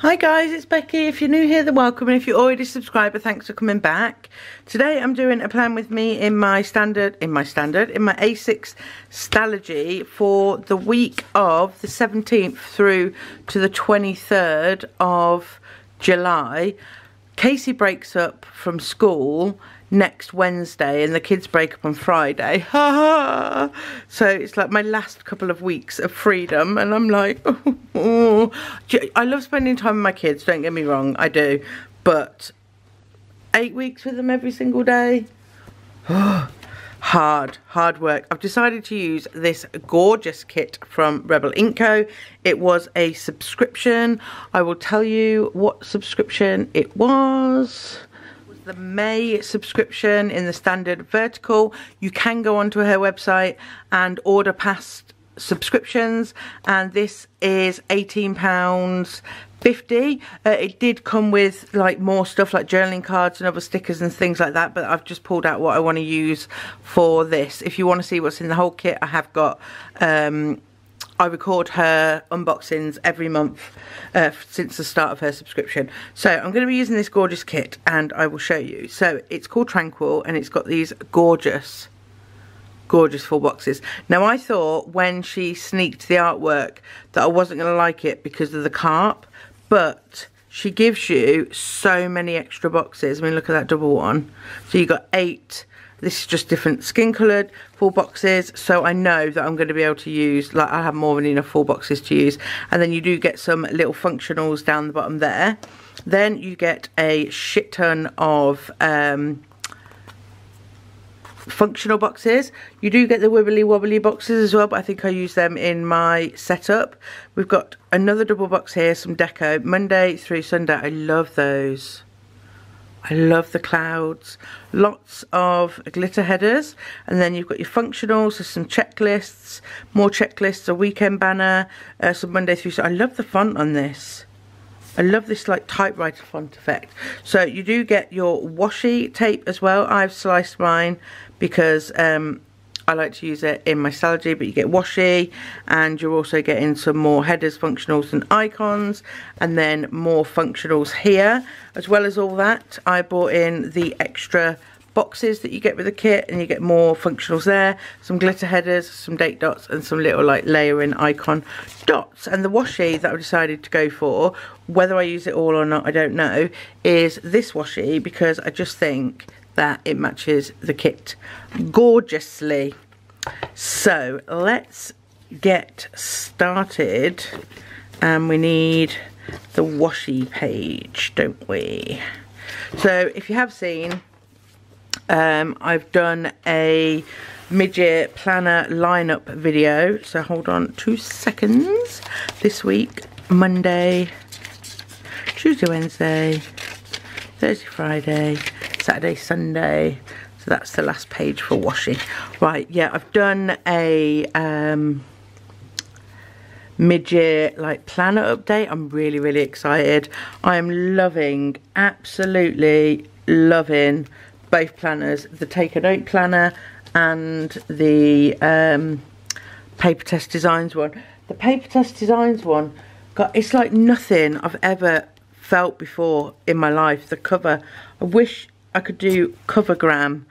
Hi guys, it's Becky. If you're new here, then welcome, and if you're already a subscriber, thanks for coming back. Today I'm doing a plan with me in my standard, in my A6 Stalogy for the week of the 17th through to the 23rd of July. Casey breaks up from school next Wednesday and the kids break up on Friday. Ha ha! So it's like my last couple of weeks of freedom and I'm like, oh. I love spending time with my kids, don't get me wrong, I do, but 8 weeks with them every single day, hard work. I've decided to use this gorgeous kit from Rebel Ink Co. It was a subscription. I will tell you what subscription it was. The May subscription in the standard vertical. You can go onto her website and order past subscriptions, and this is £18.50. It did come with like more stuff like journaling cards and other stickers and things like that, but I've just pulled out what I want to use for this. If you want to see what's in the whole kit, I have got I record her unboxings every month since the start of her subscription. So I'm going to be using this gorgeous kit and I will show you. So it's called Tranquil and it's got these gorgeous, gorgeous full boxes. Now I thought when she sneaked the artwork that I wasn't going to like it because of the carp, but she gives you so many extra boxes. I mean, look at that double one. So you got 8. This is just different skin coloured full boxes, so I know that I'm going to be able to use, like, I have more than enough full boxes to use. And then you do get some little functionals down the bottom there. Then you get a shit ton of functional boxes. You do get the wibbly wobbly boxes as well, but I think I use them in my setup. We've got another double box here, some deco, Monday through Sunday. I love those. I love the clouds. Lots of glitter headers. And then you've got your functionals, so some checklists, more checklists, a weekend banner, some Monday through. So I love the font on this. I love this like typewriter font effect. So you do get your washi tape as well. I've sliced mine because I like to use it in my Stalogy, but you get washi, and you're also getting some more headers, functionals and icons, and then more functionals here. As well as all that, I bought in the extra boxes that you get with the kit, and you get more functionals there, some glitter headers, some date dots and some little like layering icon dots. And the washi that I've decided to go for, whether I use it all or not, I don't know, is this washi, because I just think that it matches the kit gorgeously. So let's get started, and we need the washi page, don't we? So if you have seen, I've done a midget planner lineup video, so hold on 2 seconds. This week, Monday, Tuesday, Wednesday, Thursday, Friday, Saturday, Sunday, so that's the last page for washi. Right, yeah, I've done a midget like planner update. I'm really excited. I am loving, absolutely loving both planners, the Take A Note Planner and the Paper Test Designs one. The Paper Test Designs one, God, it's like nothing I've ever felt before in my life. The cover, I wish I could do covergram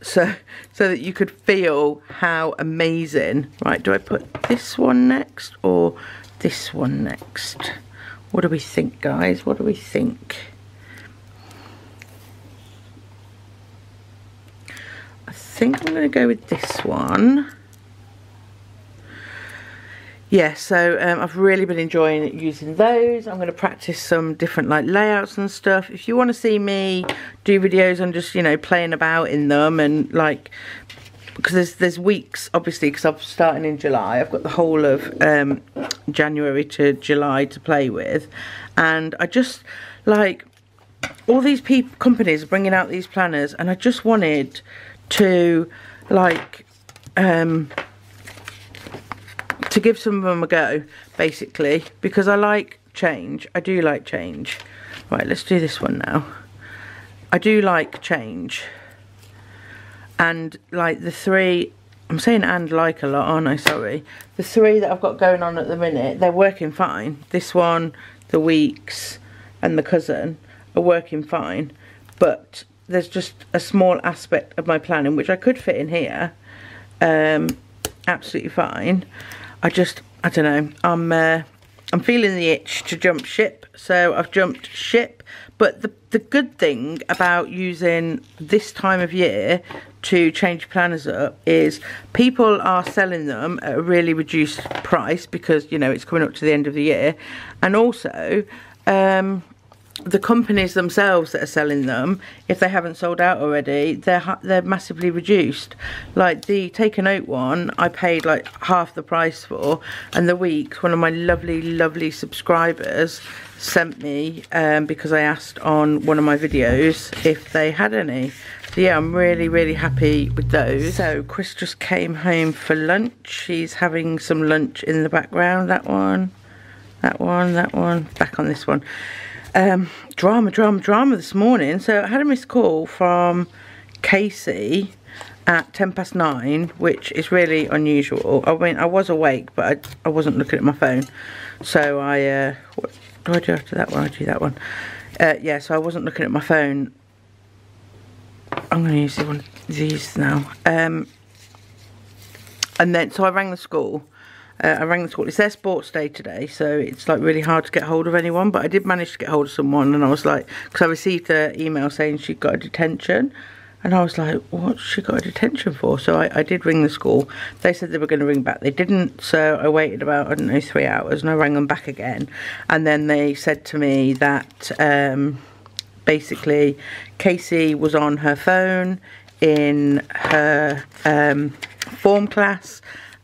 so that you could feel how amazing. Right, do I put this one next or this one next? What do we think, guys? What do we think? I think I'm going to go with this one. Yeah, so I've really been enjoying using those. I'm going to practice some different like layouts and stuff. If you want to see me do videos on just, you know, playing about in them and like, because there's weeks, obviously, because I'm starting in July. I've got the whole of January to July to play with. And I just, like, all these companies are bringing out these planners, and I just wanted to, like, to give some of them a go, basically, because I like change. I do like change. Right, let's do this one now. I do like change. And like the three, I'm saying and like a lot, aren't I? Sorry. The three that I've got going on at the minute, they're working fine. This one, the Weeks and the Cousin are working fine, but there's just a small aspect of my planning which I could fit in here absolutely fine. I don't know, I'm feeling the itch to jump ship, so I've jumped ship. But the good thing about using this time of year to change planners up is people are selling them at a really reduced price because, you know, it's coming up to the end of the year. And also, the companies themselves that are selling them, if they haven't sold out already, they're massively reduced. Like the Take A Note one, I paid like half the price for, and the Week, one of my lovely subscribers sent me because I asked on one of my videos if they had any. So yeah, I'm really happy with those. So Chris just came home for lunch. He's having some lunch in the background. That one, back on this one. Drama this morning. So I had a missed call from Casey at 9:10, which is really unusual. I mean, I was awake, but I wasn't looking at my phone. So I, what do I do after that one? I do that one. Yeah, so I wasn't looking at my phone. I'm going to use these now. And then, so I rang the school. It's their sports day today, so it's like really hard to get hold of anyone, but I did manage to get hold of someone. And I was like, because I received an email saying she'd got a detention, and I was like, what's she got a detention for? So I did ring the school. They said they were going to ring back. They didn't, so I waited about, I don't know, 3 hours, and I rang them back again. And then they said to me that basically Casey was on her phone in her form class,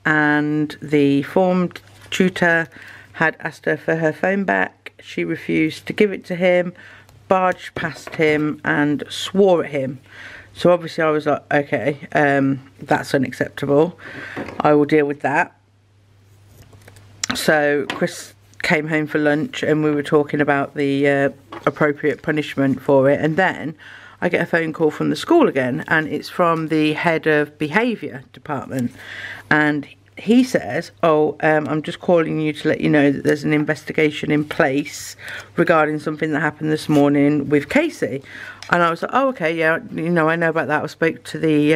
and the form tutor had asked her for her phone back. She refused to give it to him, barged past him and swore at him. So obviously I was like, okay, that's unacceptable, I will deal with that. So Chris came home for lunch and we were talking about the appropriate punishment for it, and then I get a phone call from the school again, and it's from the head of behaviour department, and he says, oh, I'm just calling you to let you know that there's an investigation in place regarding something that happened this morning with Casey. And I was like, oh, okay, yeah, you know, I know about that. I spoke to the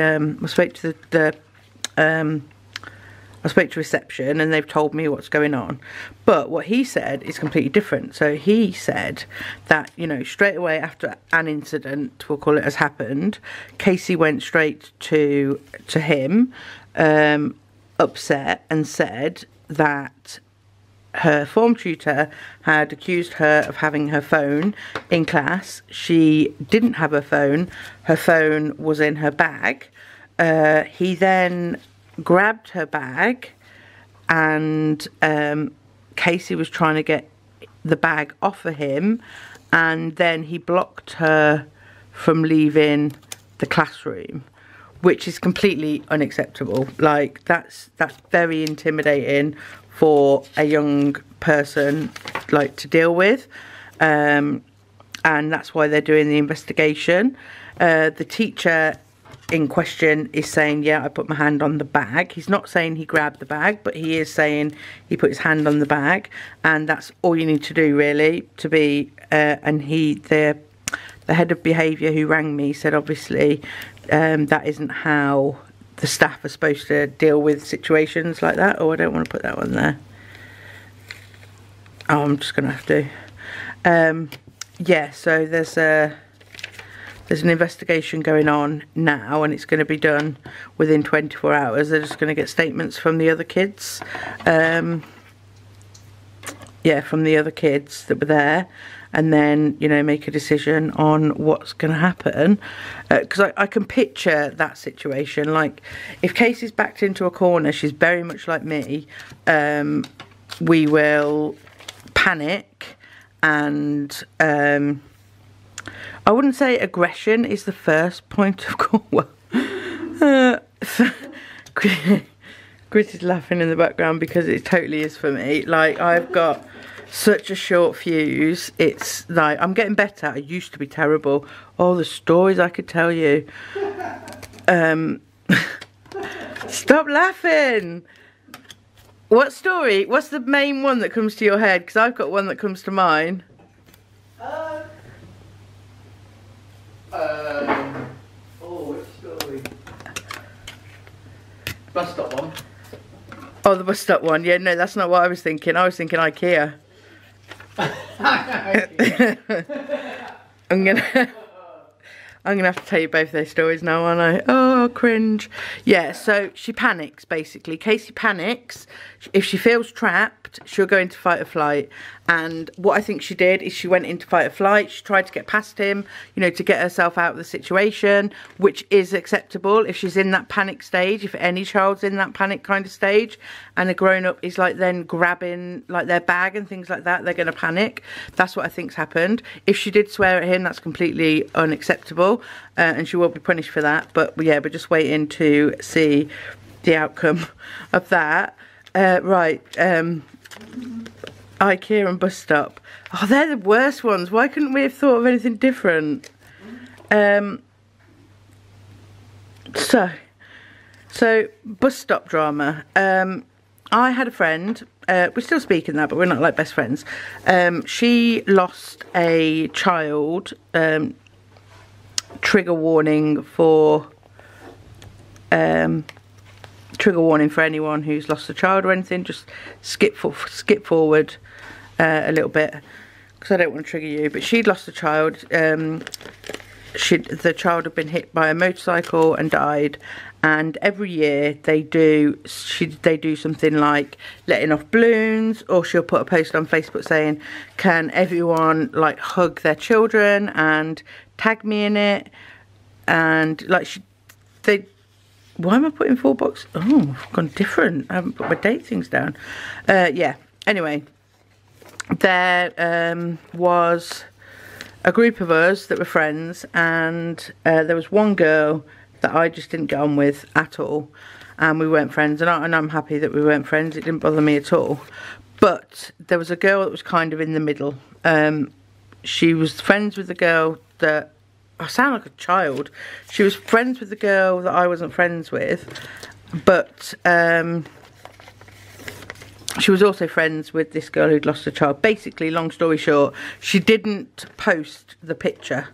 I spoke to reception and they've told me what's going on. But what he said is completely different. So he said that, you know, straight away after an incident, we'll call it, has happened, Casey went straight to him, upset, and said that her form tutor had accused her of having her phone in class. She didn't have her phone was in her bag. He then grabbed her bag, and Casey was trying to get the bag off of him, and then he blocked her from leaving the classroom, which is completely unacceptable. Like, that's very intimidating for a young person, like, to deal with, and that's why they're doing the investigation. The teacher in question is saying, yeah, I put my hand on the bag. He's not saying he grabbed the bag, but he is saying he put his hand on the bag, and that's all you need to do, really, to be and he, the head of behaviour who rang me, said obviously that isn't how the staff are supposed to deal with situations like that. Oh, I don't want to put that one there. Oh, I'm just gonna have to yeah, so there's an investigation going on now, and it's going to be done within 24 hours. They're just going to get statements from the other kids. Yeah, from the other kids that were there, and then, you know, make a decision on what's going to happen. Because I can picture that situation. Like, if Casey's backed into a corner, she's very much like me. We will panic, and I wouldn't say aggression is the first point of call. Chris is laughing in the background because it totally is for me. Like, I've got such a short fuse. It's like, I'm getting better. I used to be terrible. All the stories I could tell you. Stop laughing. What story? What's the main one that comes to your head? Because I've got one that comes to mine. Oh, which story? Bus stop one. Oh, the bus stop one. Yeah, no, that's not what I was thinking. I was thinking IKEA. I'm gonna have to tell you both their stories now, aren't I? Oh, cringe. Yeah, so she panics, basically. Casey panics. If she feels trapped, she'll go into fight or flight. And what I think she did is she went into fight or flight. She tried to get past him, you know, to get herself out of the situation, which is acceptable if she's in that panic stage, if any child's in that panic kind of stage, and a grown-up is, like, then grabbing, like, their bag and things like that, they're going to panic. That's what I think's happened. If she did swear at him, that's completely unacceptable. And she will be punished for that, but yeah, we're just waiting to see the outcome of that. Right, IKEA and bus stop. Oh, they're the worst ones. Why couldn't we have thought of anything different? So bus stop drama. I had a friend. We're still speaking that, but we're not like best friends. She lost a child. Trigger warning for anyone who's lost a child or anything, just skip forward a little bit, because I don't want to trigger you. But she'd lost a child. The child had been hit by a motorcycle and died. And every year they do something like letting off balloons, or she'll put a post on Facebook saying, "Can everyone like hug their children and tag me in it?" And like why am I putting four boxes? Oh, I've gone different. I haven't put my date things down. Yeah. Anyway, there was a group of us that were friends, and there was one girl that I just didn't get on with at all, and we weren't friends, and I'm happy that we weren't friends. It didn't bother me at all. But there was a girl that was kind of in the middle. She was friends with the girl that... I sound like a child. She was friends with the girl that I wasn't friends with, but she was also friends with this girl who'd lost a child. Basically, long story short, she didn't post the picture.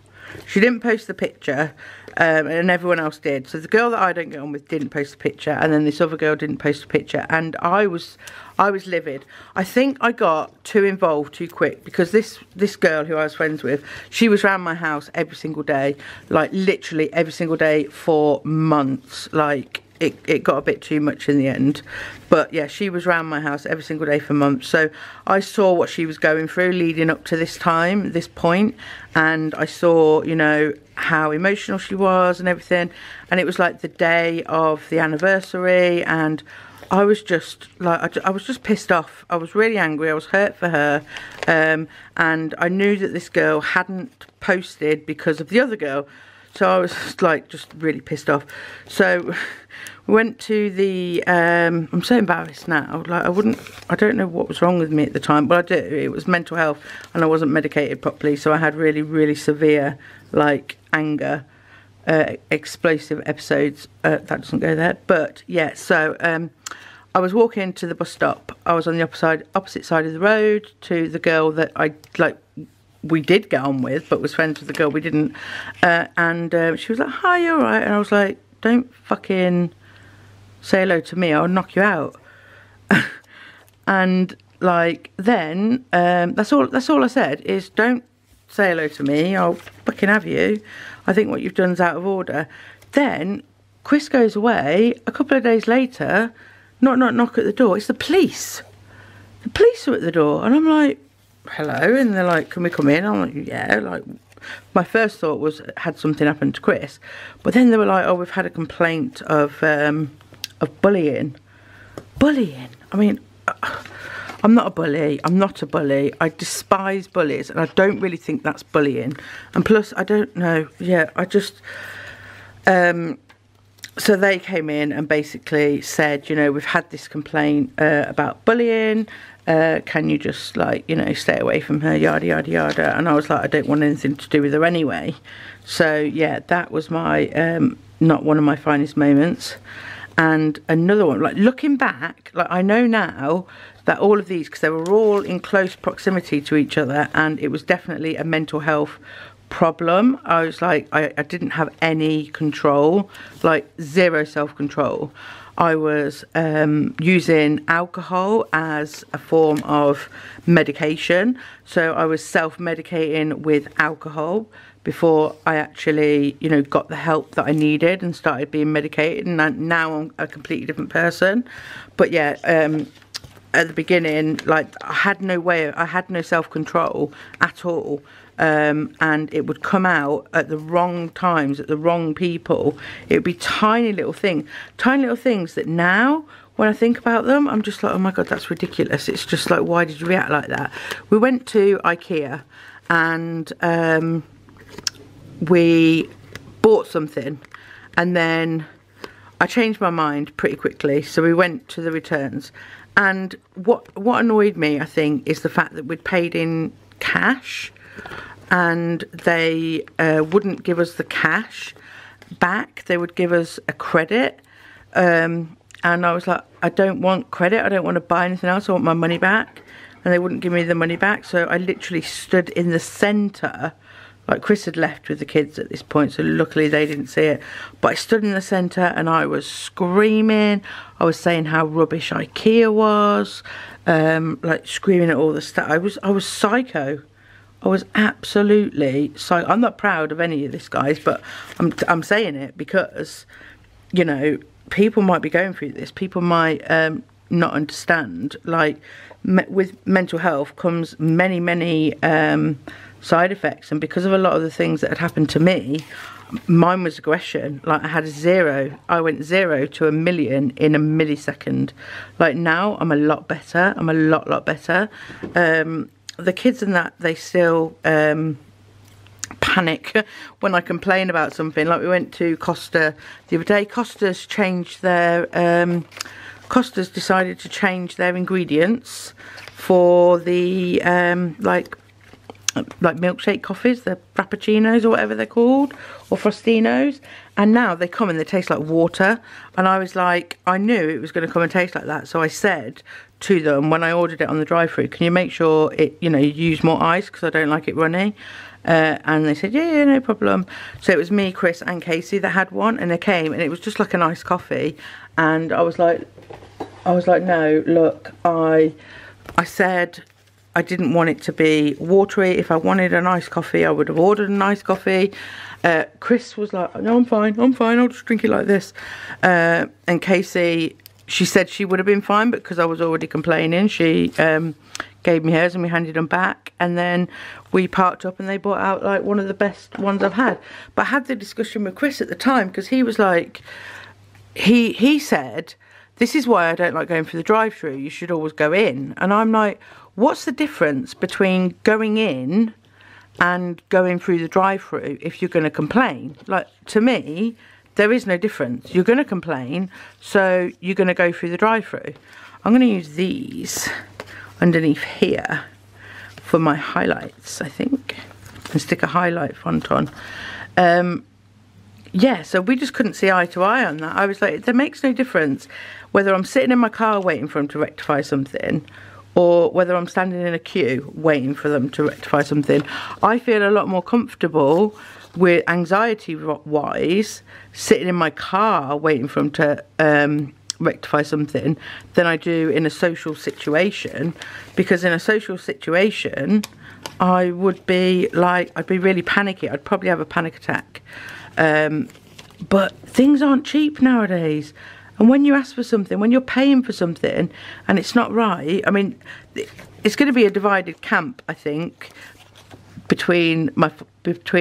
And everyone else did. So the girl that I don't get on with didn't post the picture, and then this other girl didn't post the picture, and I was livid. I think I got too involved too quick, because this girl who I was friends with, she was around my house every single day, like literally every single day for months. Like it got a bit too much in the end, but yeah, she was around my house every single day for months, so I saw what she was going through leading up to this point, and I saw, you know, how emotional she was and everything. And it was like the day of the anniversary, and I was just like, I was just pissed off. I was really angry. I was hurt for her, and I knew that this girl hadn't posted because of the other girl. So I was like just really pissed off. So we went to the I'm so embarrassed now. Like I don't know what was wrong with me at the time, but I do. It was mental health, and I wasn't medicated properly, so I had really, really severe like anger, explosive episodes. That doesn't go there. But yeah, so I was walking to the bus stop. I was on the opposite side of the road to the girl that we did get on with, but was friends with the girl we didn't, and she was like, "Hi, you alright?" And I was like, "Don't fucking say hello to me, I'll knock you out." And like then that's all I said is, "Don't say hello to me, I'll fucking have you. I think what you've done's out of order." Then Chris goes away a couple of days later, knock at the door. It's the police. The police are at the door, and I'm like, "Hello," and they're like, "Can we come in?" I'm like, "Yeah." Like, my first thought was, had something happened to Chris? But then they were like, "Oh, we've had a complaint of bullying." Bullying. I mean, I'm not a bully. I'm not a bully. I despise bullies, and I don't really think that's bullying. And plus, I don't know. Yeah, I just. So they came in and basically said, you know, "We've had this complaint about bullying. Can you just, like, you know, stay away from her, yada, yada, yada." And I was like, I don't want anything to do with her anyway. So, yeah, that was my, not one of my finest moments. and another one. Like, looking back, like, I know now that all of these, because they were all in close proximity to each other, and it was definitely a mental health problem. I was like, I didn't have any control, like zero self-control. I was using alcohol as a form of medication, so I was self-medicating with alcohol before I actually, you know, got the help that I needed and started being medicated, and now I'm a completely different person. But yeah, at the beginning, like, I had no self-control at all. And it would come out at the wrong times, at the wrong people. It would be tiny little things that now, when I think about them, I'm just like, oh my God, that's ridiculous. It's just like, why did you react like that? We went to IKEA and we bought something, and then I changed my mind pretty quickly, so we went to the returns. And what annoyed me, I think, is the fact that we'd paid in cash, and they wouldn't give us the cash back. They would give us a credit. And I was like, I don't want credit. I don't want to buy anything else. I want my money back. And they wouldn't give me the money back. So I literally stood in the centre. Like, Chris had left with the kids at this point, so luckily they didn't see it. But I stood in the centre and I was screaming. I was saying how rubbish IKEA was. Like, screaming at all the stuff. I was psycho. I was absolutely psycho. I'm not proud of any of this, guys, but I'm saying it because, you know, people might be going through this. People might not understand. Like, with mental health comes many side effects, and because of a lot of the things that had happened to me, mine was aggression. Like, I had I went 0 to 1,000,000 in a millisecond. Like, now I'm a lot better. I'm a lot better. The kids and that, they still panic when I complain about something. Like, we went to Costa the other day. Costa's changed their Costa's decided to change their ingredients for the like milkshake coffees, the frappuccinos or whatever they're called, or frostinos, and now they come and they taste like water. And I was like, I knew it was going to come and taste like that, so I said to them when I ordered it on the drive-thru, can you make sure it, you know, you use more ice because I don't like it runny? And they said, yeah, no problem. So it was me, Chris and Casey that had one, and they came and it was just like an iced coffee, and I was like, no, look, I said I didn't want it to be watery. If I wanted an iced coffee, I would have ordered an iced coffee. Chris was like, no, I'm fine, I'll just drink it like this. And Casey, she said she would have been fine, but because I was already complaining, she gave me hers and we handed them back. And then we parked up and they brought out like one of the best ones I've had. But I had the discussion with Chris at the time because he was like, he said, this is why I don't like going for the drive-thru. You should always go in. And I'm like, what's the difference between going in and going through the drive-thru if you're going to complain? Like, to me, there is no difference. You're going to complain, so you're going to go through the drive-thru. I'm going to use these underneath here for my highlights, I think, and stick a highlight font on. Yeah, so we just couldn't see eye to eye on that. I was like, there makes no difference whether I'm sitting in my car waiting for them to rectify something or whether I'm standing in a queue waiting for them to rectify something. I feel a lot more comfortable with anxiety-wise sitting in my car waiting for them to rectify something than I do in a social situation, because in a social situation I would be like, I'd be really panicky. I'd probably have a panic attack. But things aren't cheap nowadays. And when you ask for something, when you're paying for something and it's not right, I mean, it's going to be a divided camp, I think, between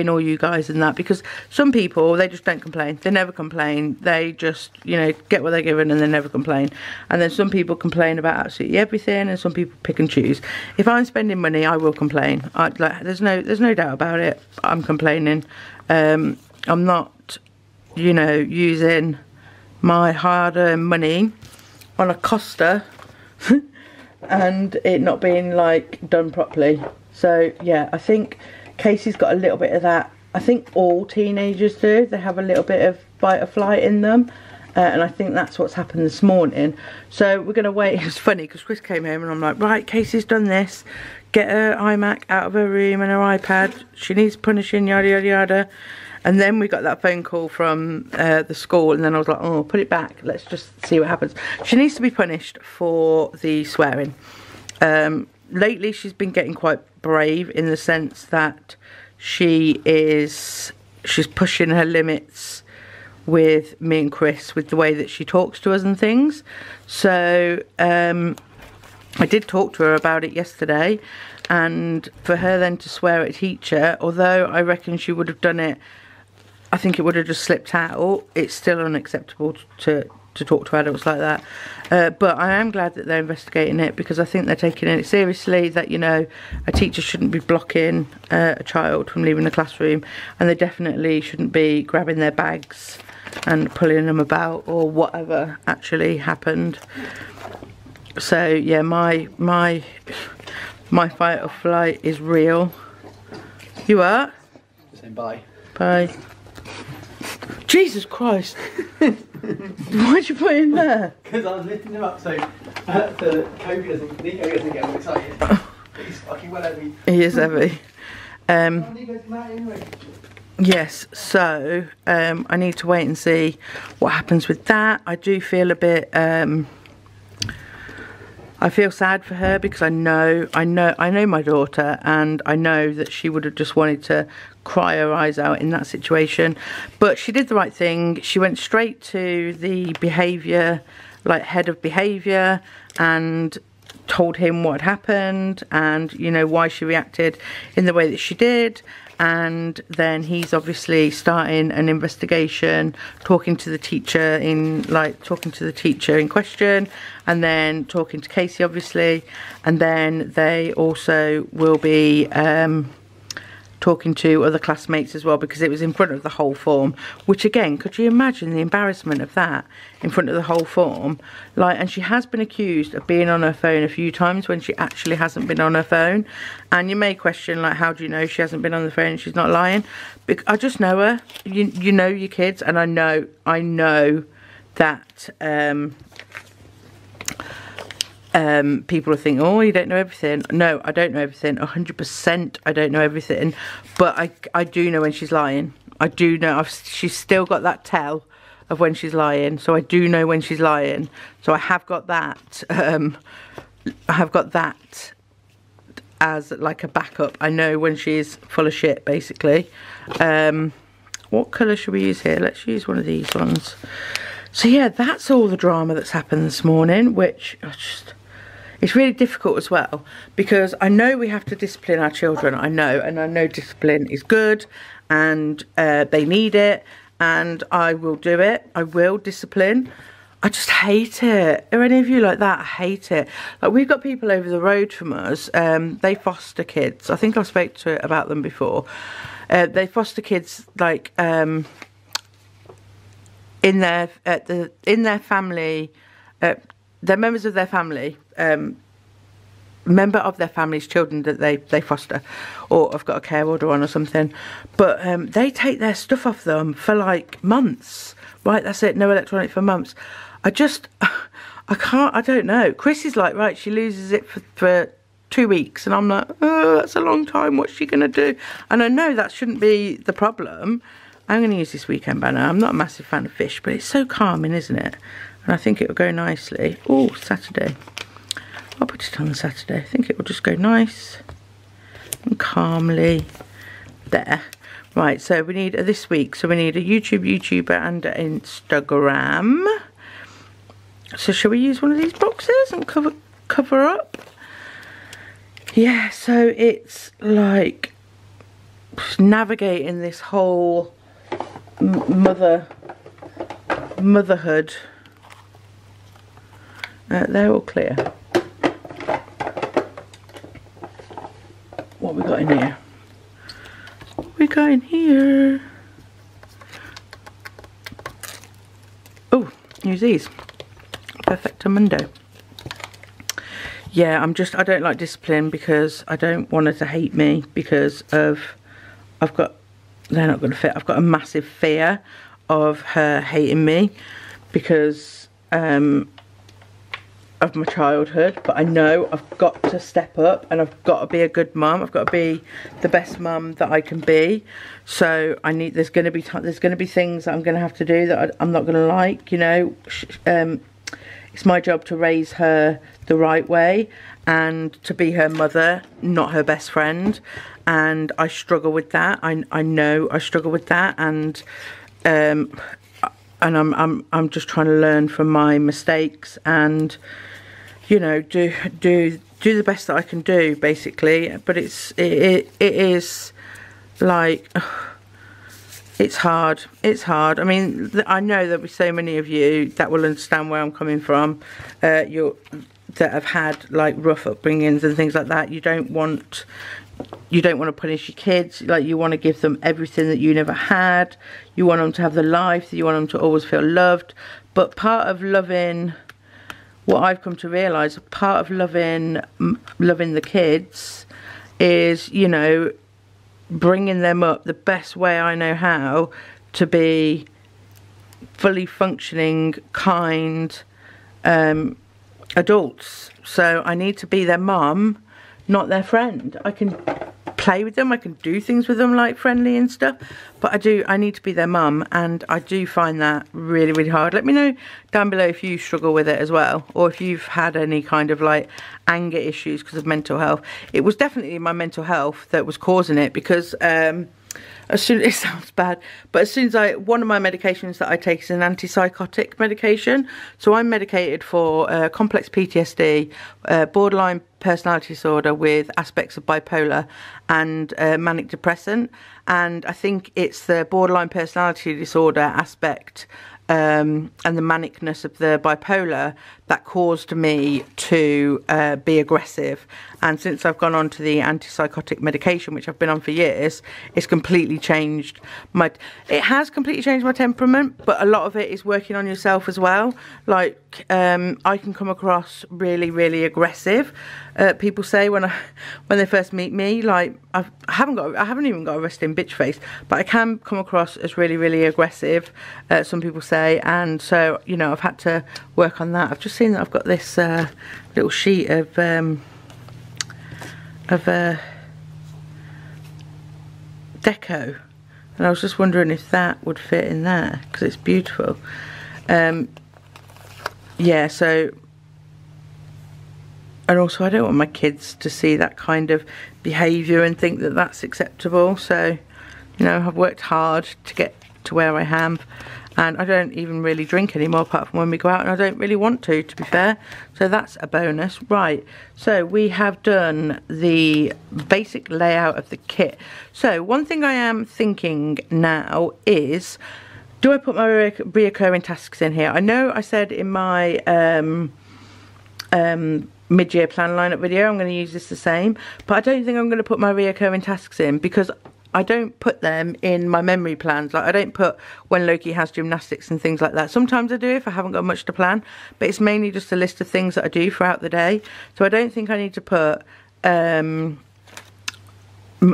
all you guys and that, because some people, they just don't complain. They never complain. They just, you know, get what they're given and they never complain. And then some people complain about absolutely everything, and some people pick and choose. If I'm spending money, I will complain. Like, there's no doubt about it. I'm complaining. I'm not, you know, using my hard-earned money on a Costa and it not being like done properly. So yeah, I think Casey's got a little bit of that. I think all teenagers do. They have a little bit of fight or flight in them, and I think that's what's happened this morning. So we're going to wait. It was funny because Chris came home and I'm like, right, Casey's done this. Get her iMac out of her room and her iPad. She needs punishing, yada, yada, yada. And then we got that phone call from the school, and then I was like, oh, put it back. Let's just see what happens. She needs to be punished for the swearing. Lately, she's been getting quite brave in the sense that she's pushing her limits with me and Chris, with the way that she talks to us and things. So I did talk to her about it yesterday, and for her then to swear at a teacher, although I reckon she would have done it, I think it would have just slipped out. It's still unacceptable to talk to adults like that. But I am glad that they're investigating it, because I think they're taking it seriously, that, you know, a teacher shouldn't be blocking a child from leaving the classroom, and they definitely shouldn't be grabbing their bags and pulling them about or whatever actually happened. So yeah, my fight or flight is real. You are? Saying bye. Bye. Jesus Christ. Why'd you put him there? Because I was lifting him up so the Nico doesn't get all excited. He's fucking well heavy. He is heavy. Nico's come out anyway. Yes, so I need to wait and see what happens with that. I do feel a bit I feel sad for her, because I know my daughter, and I know that she would have just wanted to cry her eyes out in that situation. But she did the right thing. She went straight to the behaviour, like head of behaviour, and told him what had happened and, you know, why she reacted in the way that she did. And then he's obviously starting an investigation, talking to the teacher in question, and then talking to Casey, obviously. And then they also will be talking to other classmates as well, because it was in front of the whole form, which again, could you imagine the embarrassment of that in front of the whole form? Like, and she has been accused of being on her phone a few times when she actually hasn't been on her phone. And you may question, like, how do you know she hasn't been on the phone and she's not lying? Because I just know her. You know your kids, and I know that people think, oh, you don't know everything. No, I don't know everything. 100% I don't know everything, but I do know when she's lying. I do know. She's still got that tell of when she's lying, so I do know when she's lying. So I have got that as like a backup. I know when she's full of shit, basically. What colour should we use here? Let's use one of these ones. So yeah, that's all the drama that's happened this morning, which I just... It's really difficult as well, because I know we have to discipline our children, I know discipline is good, and they need it, and I will do it, I will discipline. I just hate it. Are any of you like that? I hate it. Like, we've got people over the road from us, they foster kids. I think I spoke to it about them before. They foster kids, like, in their family, they're members of their family, member of their family's children that they foster, or I've got a care order on or something, but they take their stuff off them for like months. Right, that's it, no electronic for months. I don't know. Chris is like, right, she loses it for 2 weeks, and I'm like, oh, that's a long time, what's she gonna do? And I know that shouldn't be the problem. I'm going to use this weekend banner. I'm not a massive fan of fish, but it's so calming, isn't it? And I think it will go nicely. Oh, Saturday. I'll put it on Saturday. I think it will just go nice and calmly. There. Right, so we need this week. So we need a YouTuber, and an Instagram. So shall we use one of these boxes and cover up? Yeah, so it's like navigating this whole... motherhood. They're all clear. What we got in here? What we got in here? Oh, use these. Perfectamundo. Yeah, I don't like discipline, because I don't want her to hate me, because they're not going to fit. I've got a massive fear of her hating me, because of my childhood, but I know I've got to step up and I've got to be a good mum. I've got to be the best mum that I can be. So I need, there's going to be things that I'm going to have to do that I'm not going to like, you know. It's my job to raise her the right way and to be her mother, not her best friend. And I struggle with that. I know I struggle with that, and I'm just trying to learn from my mistakes and, you know, do the best that I can do, basically. But it is like, it's hard. I mean, I know there'll be so many of you that will understand where I'm coming from, that have had like rough upbringings and things like that. You don't want to punish your kids. Like, you want to give them everything that you never had. You want them to have the life, you want them to always feel loved. But part of loving, what I've come to realise, part of loving the kids is, you know, bringing them up the best way I know how to be fully functioning, kind adults. So I need to be their mum, not their friend. I can play with them, I can do things with them, like friendly and stuff, but I need to be their mum, and I do find that really, really hard. Let me know down below if you struggle with it as well, or if you've had any kind of like anger issues because of mental health. It was definitely my mental health that was causing it, because as soon as, it sounds bad, but as soon as one of my medications that I take is an antipsychotic medication. So I'm medicated for complex PTSD, borderline personality disorder with aspects of bipolar and manic depressant. And I think it's the borderline personality disorder aspect and the manicness of the bipolar that caused me to be aggressive. And since I've gone on to the antipsychotic medication, which I've been on for years, it's completely changed my... It has completely changed my temperament, but a lot of it is working on yourself as well. Like, I can come across really, really aggressive. People say when they first meet me, like, I haven't even got a resting bitch face, but I can come across as really, really aggressive, some people say. And so, you know, I've had to work on that. I've just seen that I've got this little sheet of deco, and I was just wondering if that would fit in there, because it's beautiful. Yeah, so, and also I don't want my kids to see that kind of behaviour and think that that's acceptable. So, you know, I've worked hard to get to where I am. And I don't even really drink anymore, apart from when we go out, and I don't really want to be fair. So that's a bonus. Right, so we have done the basic layout of the kit. So one thing I am thinking now is, do I put my reoccurring tasks in here? I know I said in my mid-year plan lineup video, I'm going to use this the same, but I don't think I'm going to put my reoccurring tasks in, because I don't put them in my memory plans. Like, I don't put when Loki has gymnastics and things like that. Sometimes I do if I haven't got much to plan, but it's mainly just a list of things that I do throughout the day. So I don't think I need to put a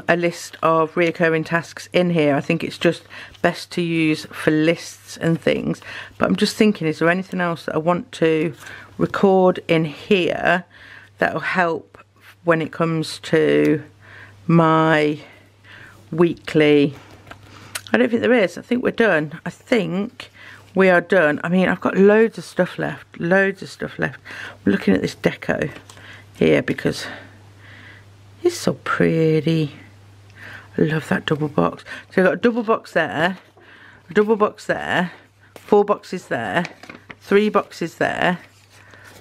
list of reoccurring tasks in here. I think it's just best to use for lists and things. But I'm just thinking, is there anything else that I want to record in here that will help when it comes to my... weekly? I don't think there is. I think we're done. I think we are done. I mean, I've got loads of stuff left. I'm looking at this deco here because it's so pretty. I love that double box. So I've got a double box there, a double box there, 4 boxes there, 3 boxes there,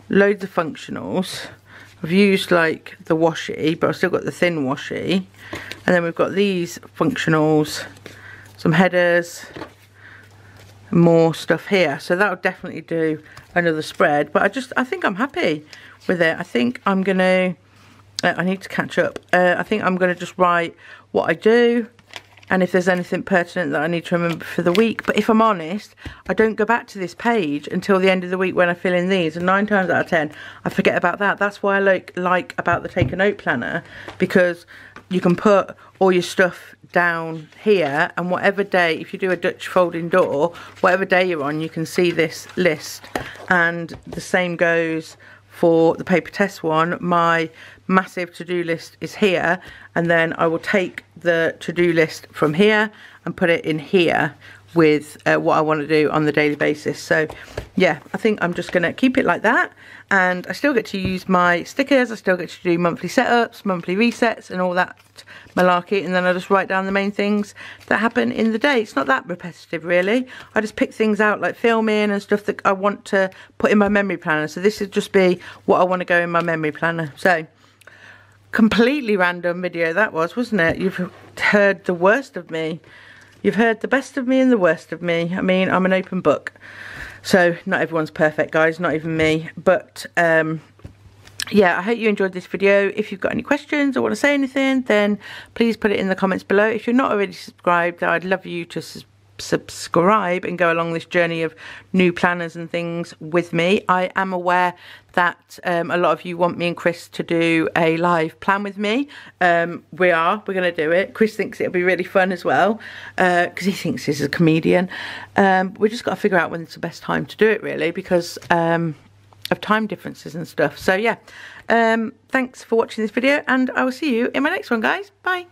loads of functionals. I've used like the washi, but I've still got the thin washi, and then we've got these functionals, some headers, more stuff here. So that'll definitely do another spread, but I think I'm happy with it. I think I'm gonna, I need to catch up. I think I'm gonna just write what I do, and if there's anything pertinent that I need to remember for the week. But if I'm honest, I don't go back to this page until the end of the week when I fill in these, and 9 times out of 10 I forget about that. That's why I like about the Take A Note Planner, because you can put all your stuff down here, and whatever day, if you do a Dutch folding door, whatever day you're on, you can see this list. And the same goes for the paper test one. My massive to-do list is here, and then I will take the to-do list from here and put it in here with what I want to do on the daily basis. So yeah, I think I'm just gonna keep it like that, and I still get to use my stickers, I still get to do monthly setups, monthly resets and all that malarkey, and then I just write down the main things that happen in the day. It's not that repetitive really. I just pick things out like filming and stuff that I want to put in my memory planner, so this would just be what I want to go in my memory planner. So completely random video that was, wasn't it? You've heard the worst of me. You've heard the best of me and the worst of me. I mean, I'm an open book. So not everyone's perfect, guys, not even me. But yeah, I hope you enjoyed this video. If you've got any questions or want to say anything, then please put it in the comments below. If you're not already subscribed, I'd love you to subscribe and go along this journey of new planners and things with me. I am aware that a lot of you want me and Chris to do a live plan with me. We're going to do it. Chris thinks it'll be really fun as well, because he thinks he's a comedian. We just got to figure out when's the best time to do it really, because of time differences and stuff. So yeah, thanks for watching this video, and I will see you in my next one, guys. Bye.